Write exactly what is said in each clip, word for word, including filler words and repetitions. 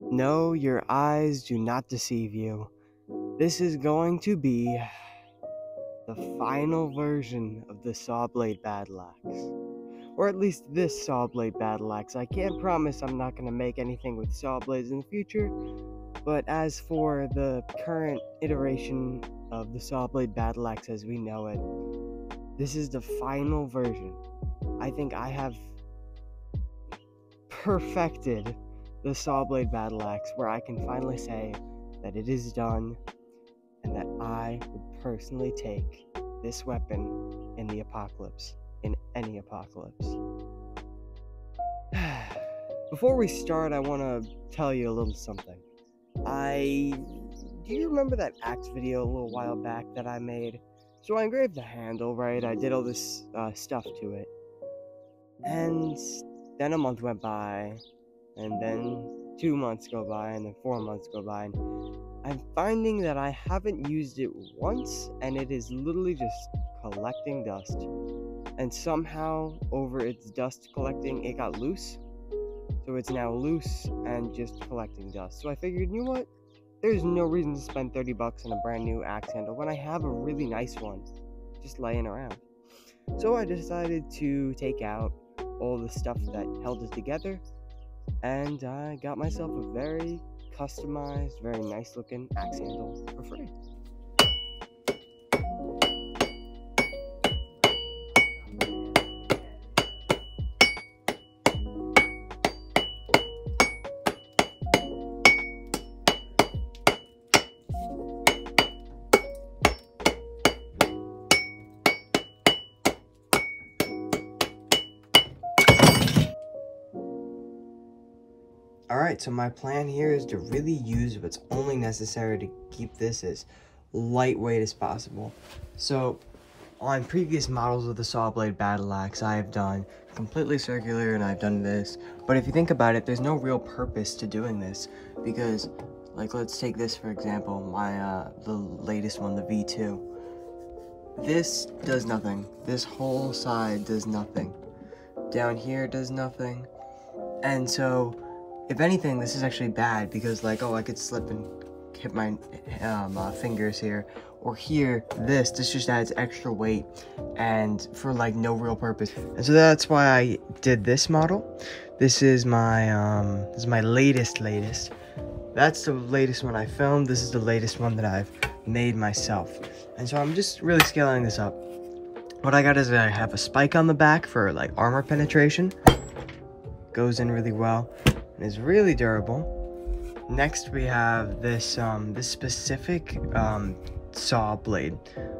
No, your eyes do not deceive you. This is going to be the final version of the Sawblade Battle Axe. Or at least this Sawblade Battle Axe. I can't promise I'm not going to make anything with Sawblades in the future. But as for the current iteration of the Sawblade Battle Axe as we know it, this is the final version. I think I have perfected the Sawblade Battle Axe, where I can finally say that it is done and that I would personally take this weapon in the apocalypse, in any apocalypse. Before we start, I want to tell you a little something. I... do you remember that axe video a little while back that I made? So I engraved the handle, right? I did all this uh, stuff to it. And then a month went by, and then two months go by, and then four months go by, and I'm finding that I haven't used it once, and it is literally just collecting dust. And somehow, over its dust collecting, it got loose. So it's now loose and just collecting dust. So I figured, you know what? There's no reason to spend thirty bucks on a brand new axe handle when I have a really nice one just laying around. So I decided to take out all the stuff that held it together, and I got myself a very customized, very nice looking axe handle for free. Alright, so my plan here is to really use what's only necessary to keep this as lightweight as possible. So, on previous models of the Sawblade Battle Axe, I have done completely circular and I've done this. But if you think about it, there's no real purpose to doing this. Because, like, let's take this for example, my, uh, the latest one, the V two. This does nothing. This whole side does nothing. Down here does nothing. And so, if anything, this is actually bad because, like, oh, I could slip and hit my um, uh, fingers here, or here, this, this just adds extra weight, and for, like, no real purpose. And so that's why I did this model. This is my, um, this is my latest, latest. That's the latest one I filmed. This is the latest one that I've made myself. And so I'm just really scaling this up. What I got is that I have a spike on the back for, like, armor penetration. Goes in really well. Is really durable. Next we have this um this specific um saw blade.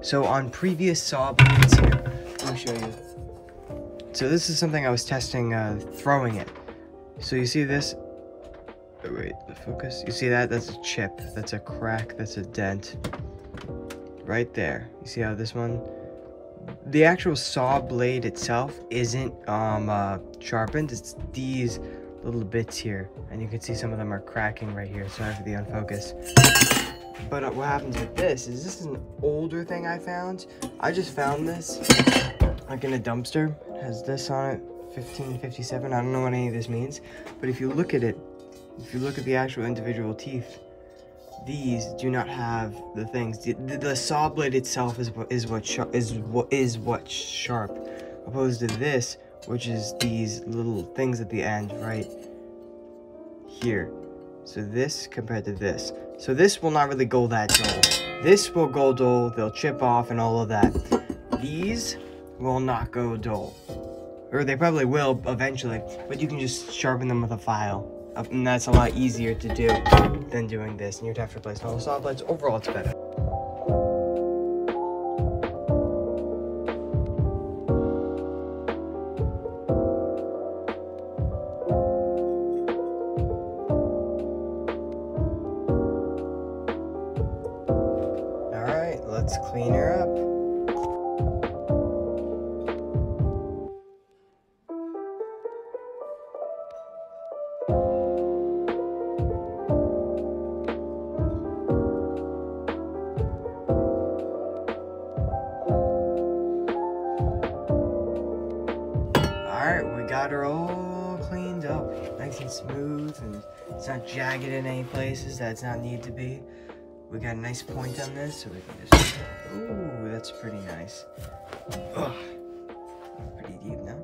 So on previous saw blades here, let me show you. So this is something I was testing uh throwing it. So you see this, oh wait, the focus, you see that? That's a chip, that's a crack, that's a dent right there. You see how this one, the actual saw blade itself isn't um uh sharpened, it's these little bits here, and you can see some of them are cracking right here. Sorry for the unfocus. But what happens with this is, this is an older thing I found. I just found this like in a dumpster. It has this on it, fifteen fifty-seven. I don't know what any of this means, but if you look at it, if you look at the actual individual teeth, these do not have the things. The, the, the saw blade itself is what is what sharp, is what is what's sharp, opposed to this, which is these little things at the end right here. So this compared to this. So this will not really go that dull. This will go dull, they'll chip off and all of that. These will not go dull. Or they probably will eventually, but you can just sharpen them with a file. And that's a lot easier to do than doing this. And you'd have to replace all the saw blades. Overall, it's better. Let's clean her up. Alright, we got her all cleaned up. Nice and smooth and It's not jagged in any places that it's not need to be. We got a nice point on this, so we can just... Ooh, that's pretty nice. Ugh. Pretty deep now.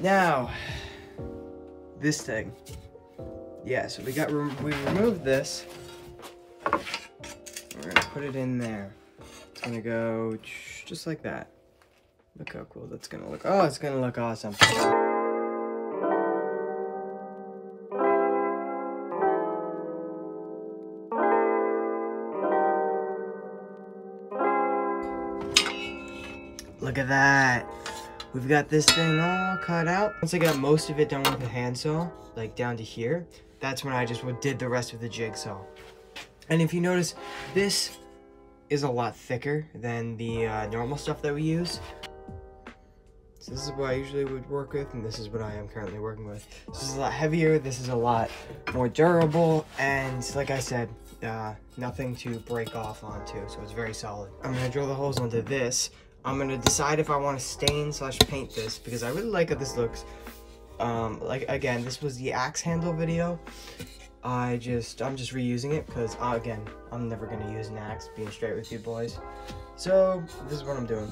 Now, this thing. Yeah, so we got re we removed this. We're gonna put it in there. It's gonna go just like that. Look how cool that's gonna look. Oh, it's gonna look awesome. Look at that. We've got this thing all cut out. Once I got most of it done with the handsaw, like down to here, that's when I just did the rest of the jigsaw. And if you notice, this is a lot thicker than the uh, normal stuff that we use. So this is what I usually would work with, and this is what I am currently working with. This is a lot heavier, this is a lot more durable, and like I said, uh, nothing to break off onto, so it's very solid. I'm gonna drill the holes onto this. I'm gonna decide if I want to stain slash paint this, because I really like how this looks. Um, like again, this was the axe handle video. I just, I'm just reusing it because uh, again, I'm never gonna use an axe. Being straight with you boys, so this is what I'm doing.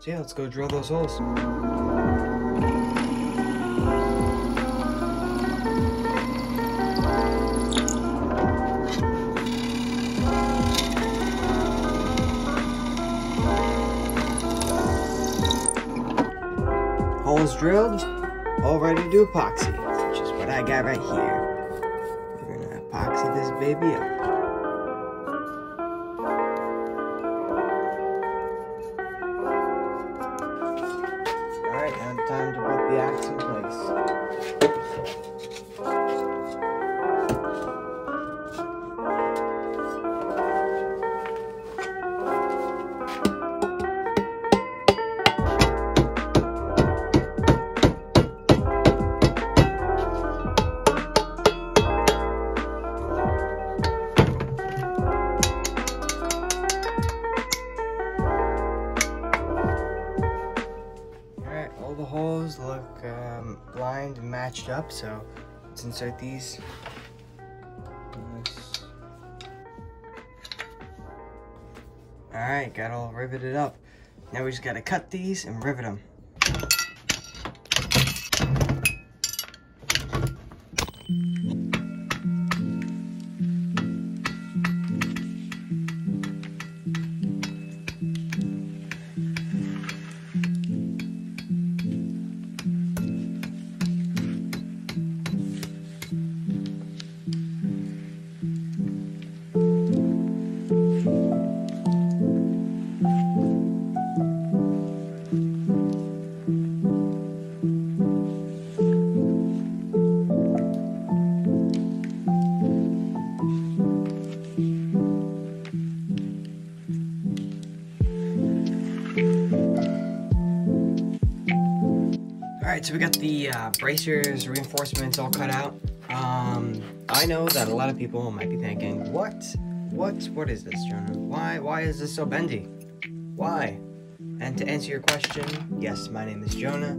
So yeah, let's go drill those holes. Holes drilled, all ready to do epoxy, which is what I got right here. We're gonna epoxy this baby up. Alright, now time to put the axe in place. Look um, lined and matched up, so let's insert these. Nice. Alright, got all riveted up. Now we just gotta cut these and rivet them. Alright, so we got the uh, bracers, reinforcements all cut out. Um, I know that a lot of people might be thinking, what? What? What is this, Jonah? Why? Why is this so bendy? Why? And to answer your question, yes, my name is Jonah.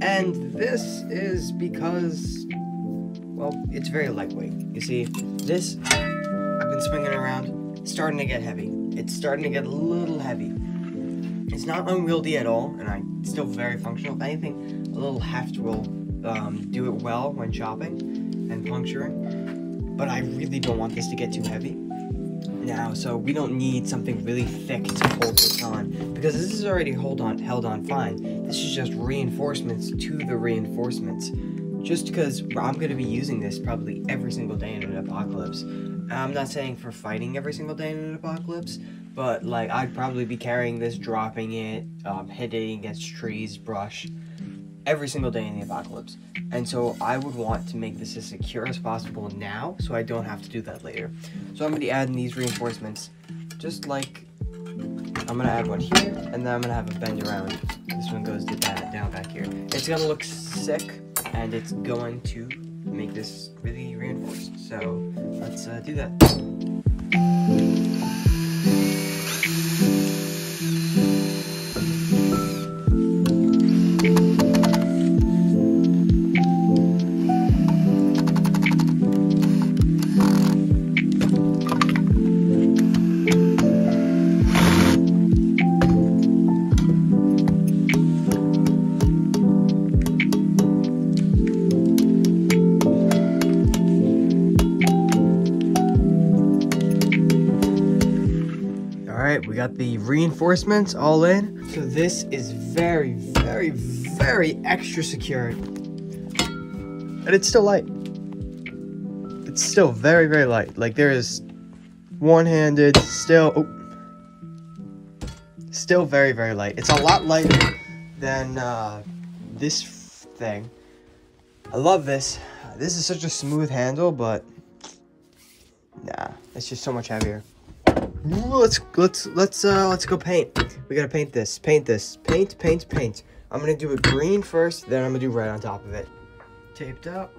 And this is because, well, it's very lightweight. You see, this, I've been swinging around, it's starting to get heavy. It's starting to get a little heavy. It's not unwieldy at all, and I, it's still very functional. If anything, a little heft will um, do it well when chopping and puncturing. But I really don't want this to get too heavy now, so we don't need something really thick to hold this on, because this is already hold on, held on fine. This is just reinforcements to the reinforcements. Just because I'm going to be using this probably every single day in an apocalypse. I'm not saying for fighting every single day in an apocalypse, but like I'd probably be carrying this, dropping it, um, hitting against trees, brush, every single day in the apocalypse. And so I would want to make this as secure as possible now, so I don't have to do that later. So I'm going to be adding these reinforcements, just like I'm going to add one here, and then I'm going to have a bend around. This one goes to that, down back here. It's going to look sick, and it's going to make this really reinforced. So let's uh, do that. right, we got the reinforcements all in. So this is very, very, very extra secured. And it's still light. It's still very, very light. Like, there is one-handed, still... Oh, still very, very light. It's a lot lighter than uh, this thing. I love this. This is such a smooth handle, but... Nah, it's just so much heavier. Let's let's let's uh let's go paint. We gotta paint this, paint this, paint, paint, paint. I'm gonna do it green first, then I'm gonna do red on top of it. Taped up.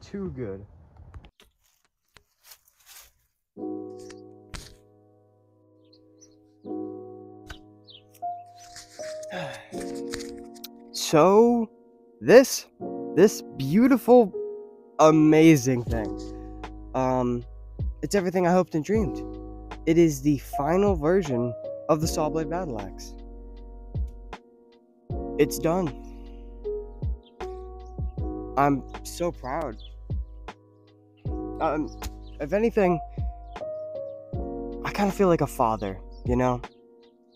Too good. So this this beautiful, amazing thing, um it's everything I hoped and dreamed. It is the final version of the Sawblade Battle Axe. It's done. I'm so proud. Um, if anything, I kind of feel like a father, you know?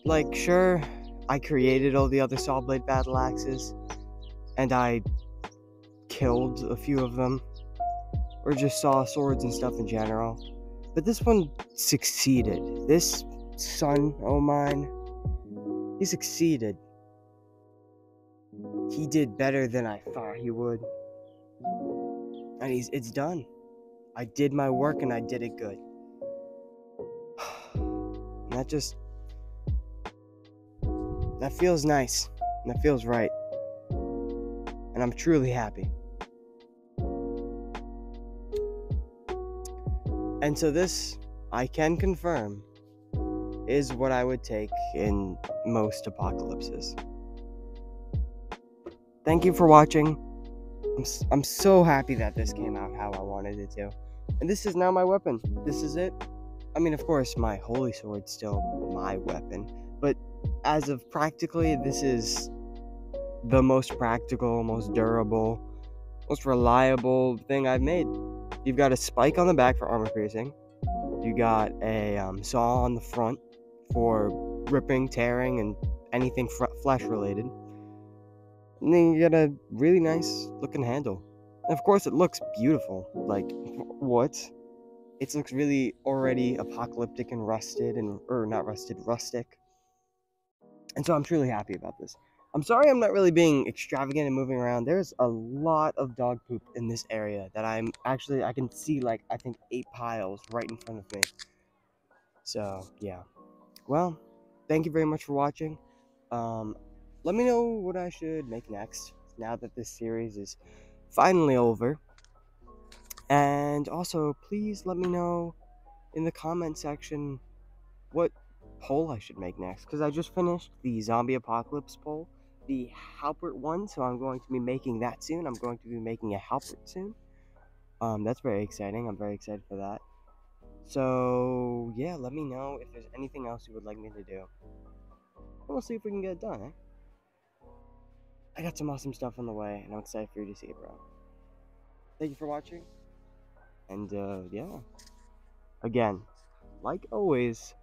Like, sure, I created all the other Sawblade Battle Axes, and I killed a few of them, or just saw swords and stuff in general. But this one succeeded. This son of mine, he succeeded. He did better than I thought he would. And he's, it's done. I did my work and I did it good. And that just, that feels nice. And that feels right. And I'm truly happy. And so this, I can confirm, is what I would take in most apocalypses. Thank you for watching. I'm, I'm so happy that this came out how I wanted it to. And this is now my weapon. This is it. I mean, of course, my holy sword's still my weapon, but as of practically, this is the most practical, most durable, most reliable thing I've made. You've got a spike on the back for armor piercing. You got a um, saw on the front for ripping, tearing, and anything fr- flesh related. And then you got a really nice looking handle. And of course, it looks beautiful. Like, what? It looks really already apocalyptic and rusted, and or not rusted, rustic. And so I'm truly happy about this. I'm sorry I'm not really being extravagant and moving around. There's a lot of dog poop in this area that I'm actually, I can see like, I think eight piles right in front of me. So, yeah. Well, thank you very much for watching. Um, let me know what I should make next, now that this series is finally over. And also, please let me know in the comment section what poll I should make next, because I just finished the zombie apocalypse poll, the Halbert one, so I'm going to be making that soon. I'm going to be making a Halbert soon. Um, that's very exciting. I'm very excited for that. So, yeah, let me know if there's anything else you would like me to do. We'll see if we can get it done, eh? I got some awesome stuff on the way, and I'm excited for you to see it, bro. Thank you for watching, and, uh, yeah. Again, like always,